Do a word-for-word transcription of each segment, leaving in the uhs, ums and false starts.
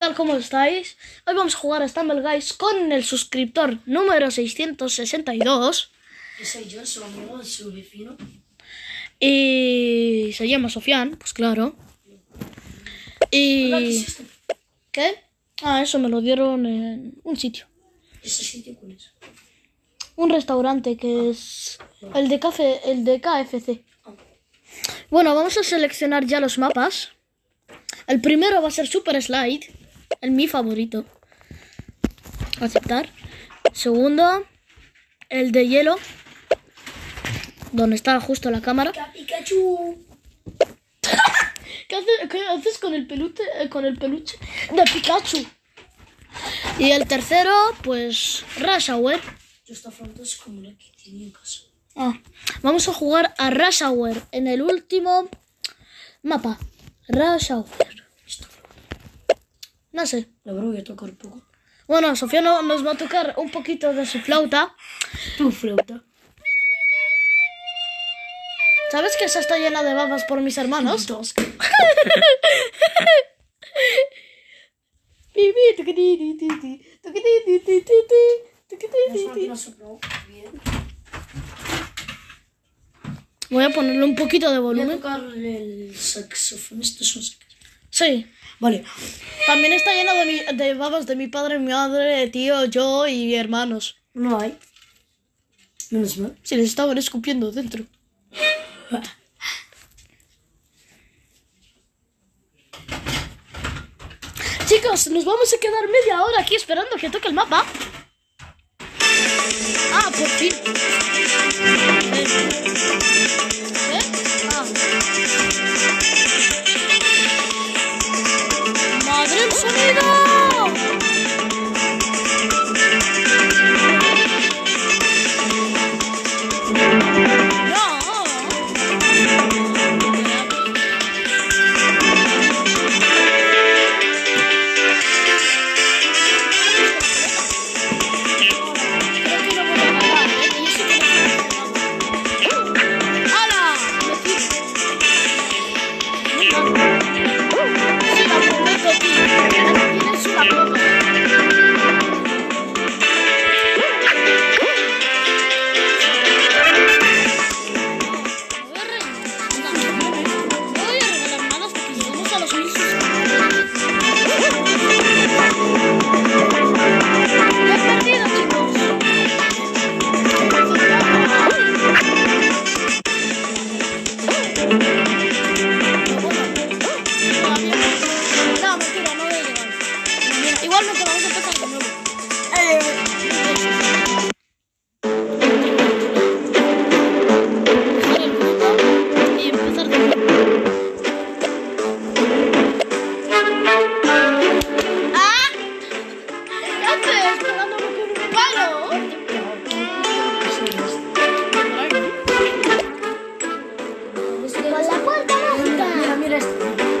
Tal como estáis, hoy vamos a jugar a Stumble Guys con el suscriptor número seiscientos sesenta y dos. Que soy yo, su amigo, su vecino. Y se llama Sofian, pues claro. Y... ¿qué es esto? ¿Qué? Ah, eso me lo dieron en un sitio. ¿Ese sitio cuál es? Un restaurante que ah. es el de, café, el de K F C. Ah. Bueno, vamos a seleccionar ya los mapas. El primero va a ser Super Slide. El mi favorito. Aceptar. Segundo, el de hielo, donde está justo la cámara. Pikachu. ¿Qué haces, qué haces con el peluche, con el peluche de Pikachu? Y el tercero, pues Rush Hour. Yo esta foto es como la que tenía en casa. Ah, vamos a jugar a Rush Hour en el último mapa. Rush Hour. No sé. La verdad voy a tocar un poco. Bueno, Sofía no, nos va a tocar un poquito de su flauta. Tu flauta. ¿Sabes que esa está llena de babas por mis hermanos? Dos. Voy a ponerle un poquito de volumen. Voy a tocar el saxofón. Esto es un saxofón. Sí. Vale. También está llena de, mi, de babas de mi padre, mi madre, tío, yo y hermanos. No hay. Menos mal. Si les estaban escupiendo dentro. Chicos, nos vamos a quedar media hora aquí esperando que toque el mapa. Ah, por fin. ¿Eh? Ah. ¡Madre el sonido! ¿Qué nos tira esto?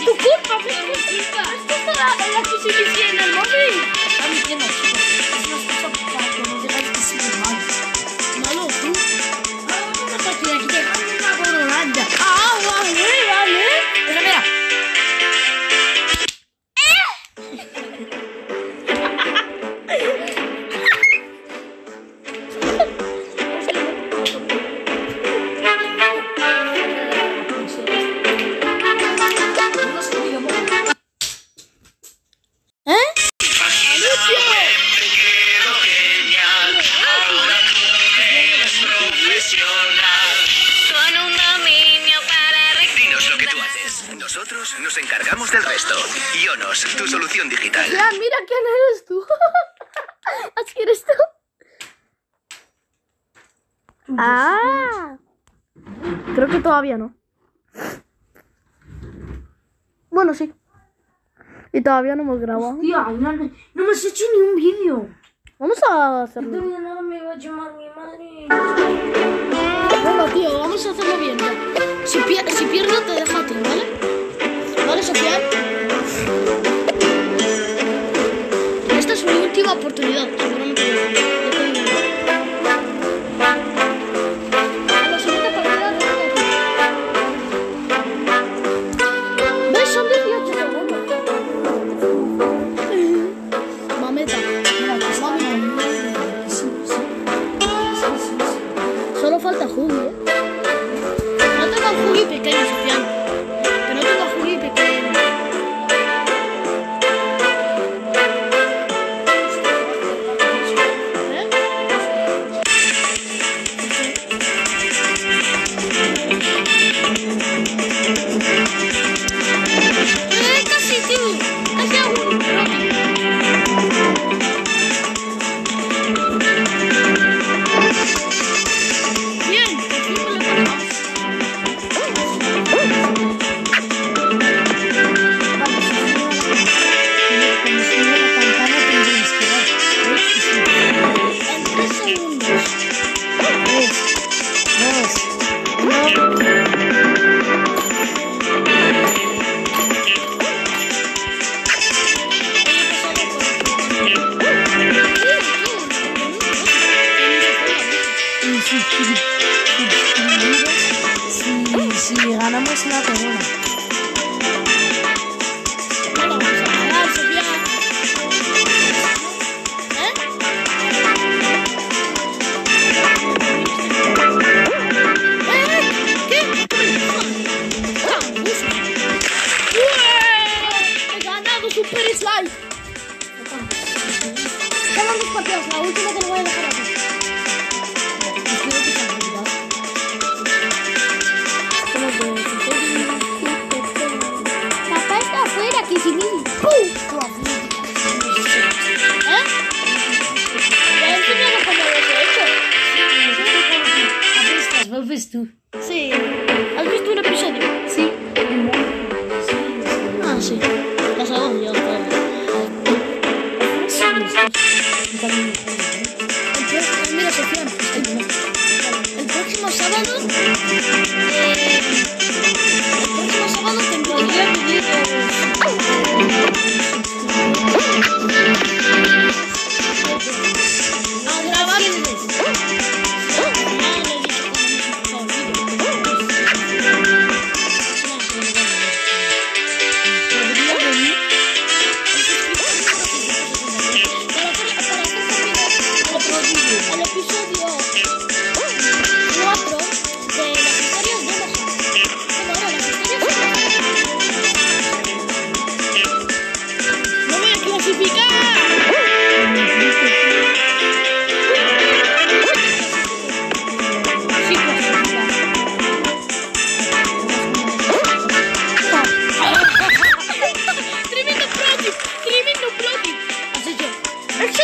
es tu culpa, es tu culpa. Es tu culpa la que se te tiene el móvil. A mí tiene la culpa. Es una cosa que no dejáis que se me vaya. Malo, tú. Ahora vamos a tirar aquí de una coronada. Ah, vale, vale. Mira, mira. Nos encargamos del resto. Ionos, tu solución digital. Ya, mira quién eres tú. ¿Así eres tú? Ah. Creo que todavía no. Bueno, sí. Y todavía no hemos grabado. Hostia, no, no, no me has hecho ni un vídeo. Vamos a hacerlo. No, no me va a llamar mi madre. Bueno, tío, vamos a hacerlo bien. Ya. Si, pier si pierdo, te dejo a ti, ¿vale? ¿Vale, Sofian? Esta es mi última oportunidad. Seguramente no tengo nada. A la segunda partida no. ¿Ves? Son dieciocho segundos. Mameta. Mira, que sabe. Sí, sí. Sí, sí, sí. Solo falta jugo, ¿eh? No tengo jugo y pequeño, Sofian. Tú. Sí. ¿Has visto un episodio? Sí. Ah, sí. Las hago yo. Sí, sí. Mira, Sofian. El próximo sábado... Eh, el próximo sábado tendría que venir... A grabar el video. Esta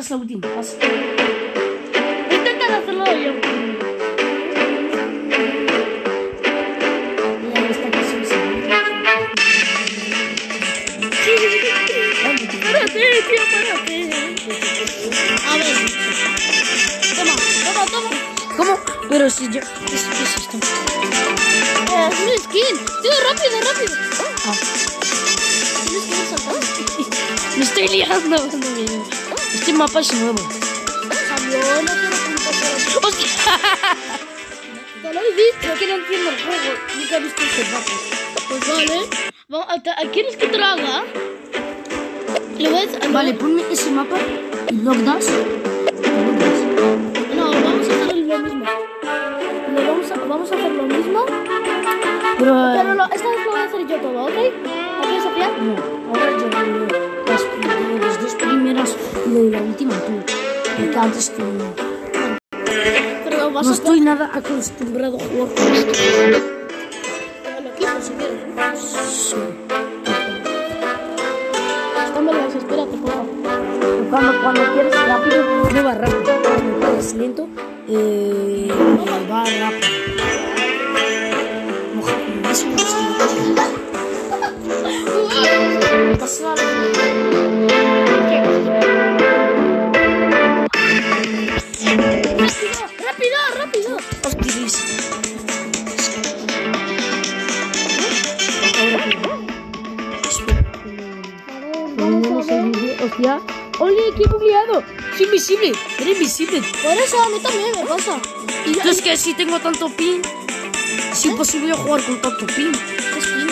es la última fase. Intenta pueden hacerlo yo. Párate, tío, párate. A ver. Toma, toma, toma. ¿Cómo? Pero si yo... ¿Qué es esto? Es un skin. Tío, rápido, rápido. Ah. ¿Tienes que saltar? Me estoy liando. Este mapa es nuevo. Yo no quiero puntos. ¡Hostia! Te lo he dicho, que no entiendo el juego. Nunca he visto este mapa. Pues vale. Vamos, ¿quieres que te lo haga? ¿Lo ves? Vale, ponme ese mapa. ¿Lo das? No, vamos a hacer lo mismo. Lo vamos, a, vamos a hacer lo mismo. Pero, Pero lo, esta vez lo voy a hacer yo todo, ¿ok? ¿Lo quieres apiar? No, ahora yo no. Las, las dos primeras y la última tú. Antes que no. Pero no estoy nada acostumbrado a jugar con esto. Sí. Espérame, espérate, por favor. Cuando, cuando quieres rápido, prueba rápido. Cuando quieres lento, eh, va rápido. ¡Ole, qué bugueado! ¡Es invisible! ¡Era invisible! Por eso a mí también me pasa. Y es que si tengo tanto pin, es imposible jugar con tanto pin. ¿Qué es pin?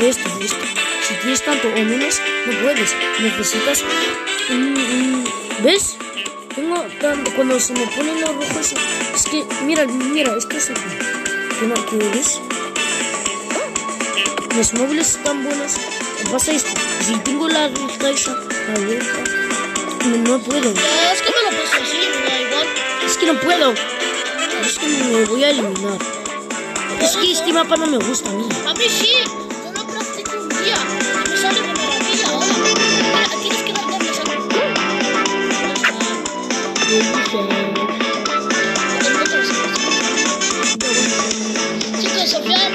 Esto, esto. Si tienes tanto o menos, no puedes. Necesitas... ¿Ves? Tengo tanto... Cuando se me ponen los rojos... Es que... Mira, mira, esto es aquí. ¿Qué no quieres? Los móviles están buenos. Me pasa esto. Si tengo la caixa... No, no puedo. Es que me lo paso así, da igual. Es que no puedo. Es que me voy a eliminar. Es que este mapa no me gusta a mí. A mí sí. Yo lo practico un día. Me sale de maravilla ahora. Tienes que darle a saco. Chicos, Sofian.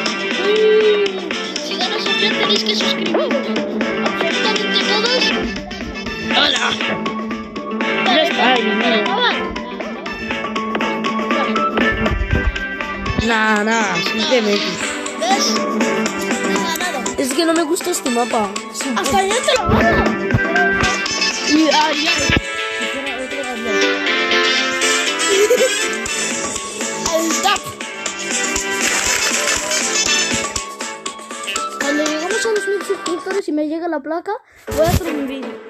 Si ganas Sofian, tenéis que suscribirte. Absolutamente todos. ¡Hola! ¡Ya está! Nah, nah, simplemente. ¿Ves? Es que no me gusta este mapa. ¡Hasta allá te lo gano! Y ahí. ¡Al tap! Cuando llegamos a los mil suscriptores y me llega la placa, voy a hacer un vídeo.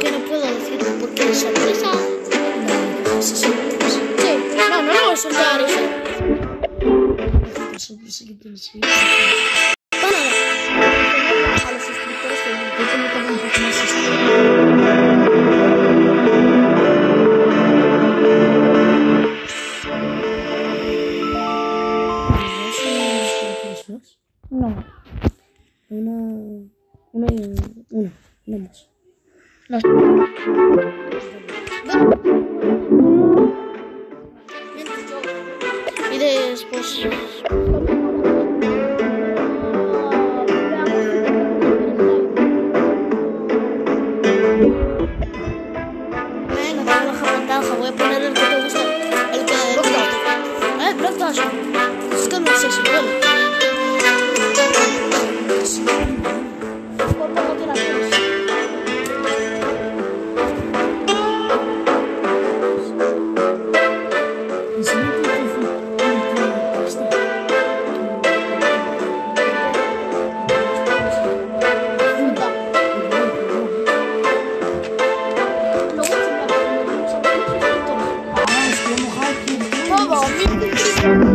Que no puedo decir porque es sorpresa. No, es sorpresa. Sí, no, no, no, es sorpresa. Es sorpresa que tienes que ir. Bueno, a los suscriptores que me dicen que tengo un poco más suscriptores. No. Una. Una y una. No más. Los... Y después... Venga, baja, baja, voy a poner el que te gusta. El que... Eh, Blockdash. Es que no sé si puedo. Thank you.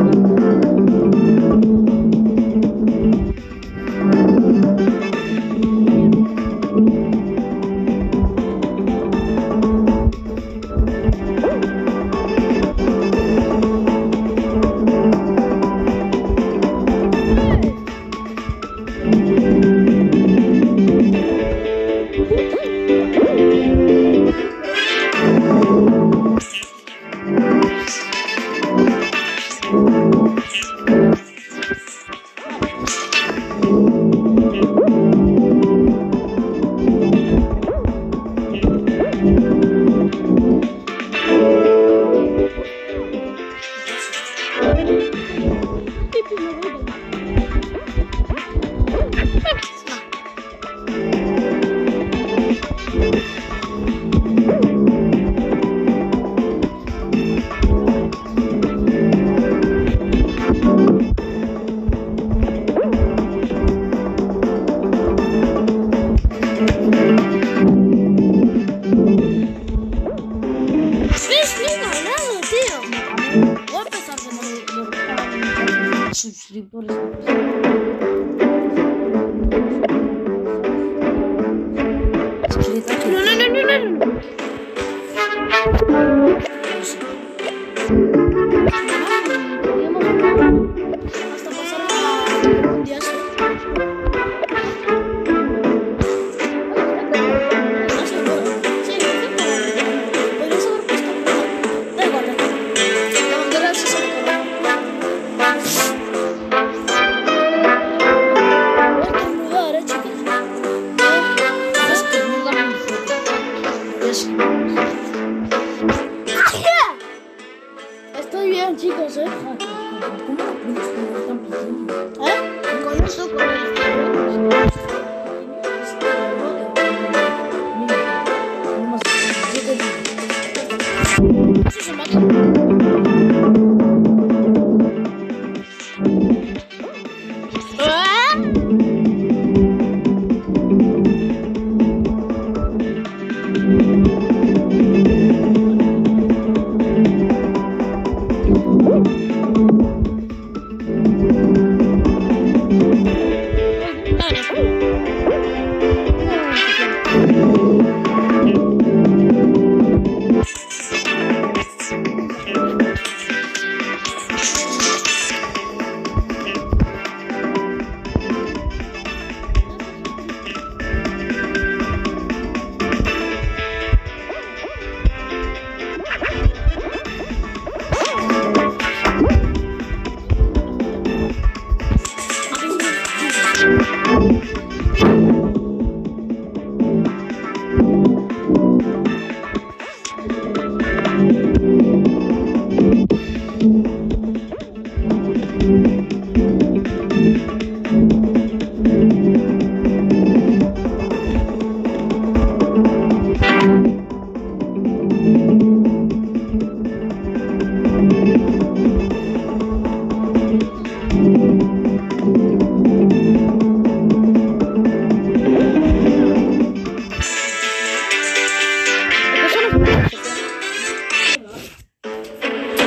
suscriptores. No, no, no, no, no. Hasta pasar a un día solo. Estoy bien, chicos, ¿eh? ¿Eh? Con eso, con eso.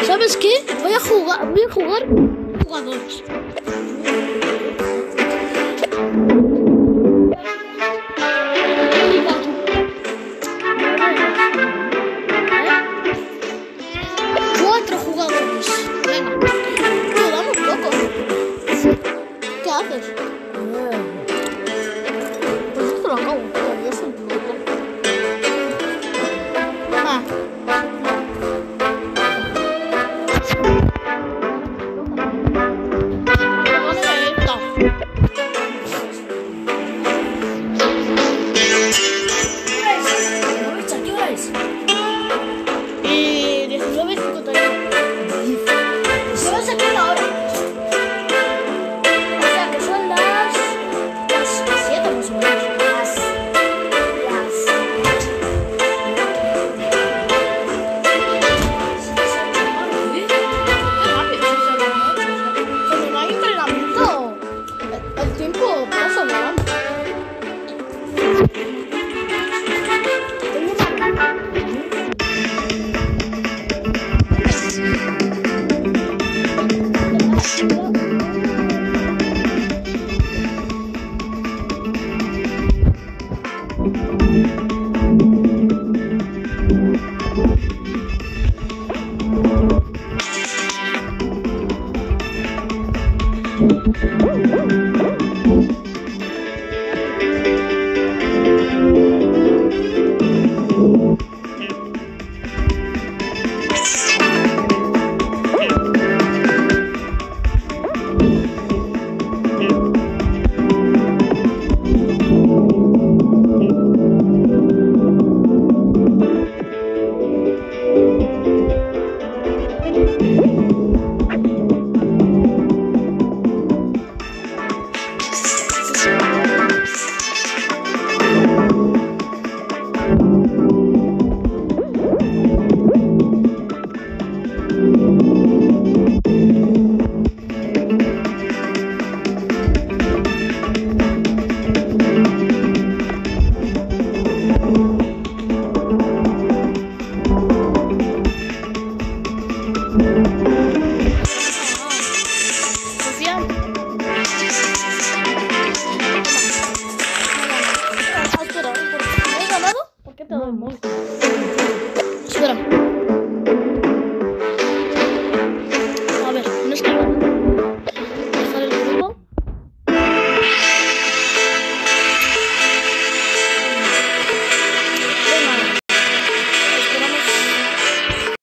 ¿Sabes qué? Voy a jugar, voy a jugar jugadores.